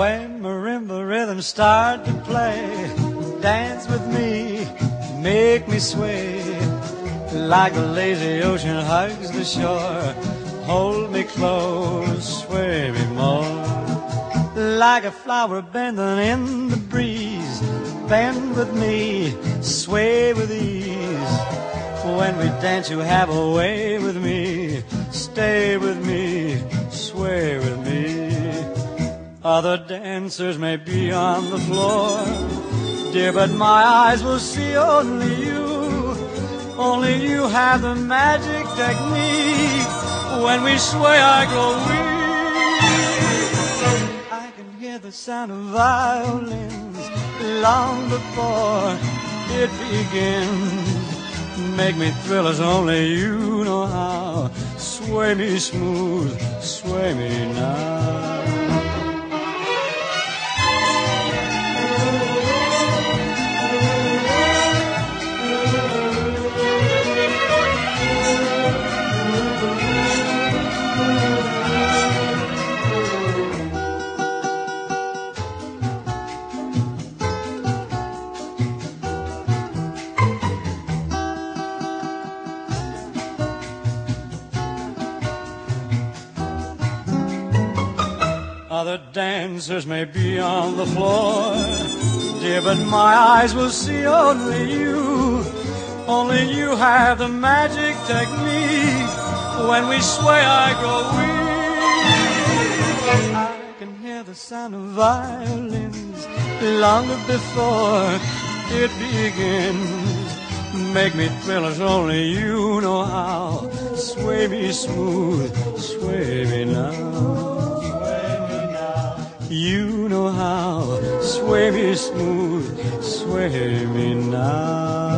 When marimba rhythms start to play, dance with me, make me sway. Like a lazy ocean hugs the shore, hold me close, sway me more. Like a flower bending in the breeze, bend with me, sway with ease. When we dance you have a way with me, stay with me, sway with me. Other dancers may be on the floor, dear, but my eyes will see only you. Only you have the magic technique. When we sway I grow weak. I can hear the sound of violins long before it begins. Make me thrill as only you know how. Sway me smooth, sway me now. Other dancers may be on the floor, dear, but my eyes will see only you. Only you have the magic technique. When we sway, I grow weak. I can hear the sound of violins longer before it begins. Make me thrill as only you know how. Sway me smooth, sway me now. You know how, sway me smooth, sway me now.